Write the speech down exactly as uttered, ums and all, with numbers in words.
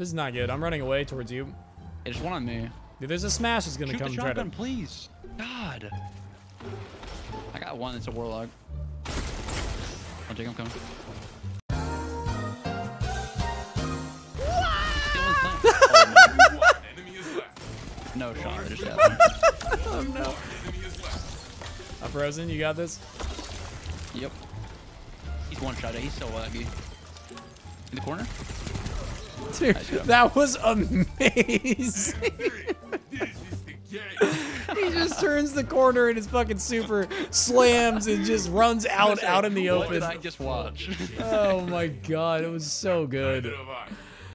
This is not good. I'm running away towards you. There's one on me. Dude, there's a smash that's gonna Shoot come the shotgun, and try to... please. God. I got one. It's a warlock. Oh, Jake, I'm coming. No shot. I just got one. Oh no. I'm frozen. You got this. Yep. He's one shot. He's so laggy. In the corner. Dude, that was amazing. He just turns the corner and his fucking super slams and just runs out out in the open. What did I just watch? Oh my god, it was so good.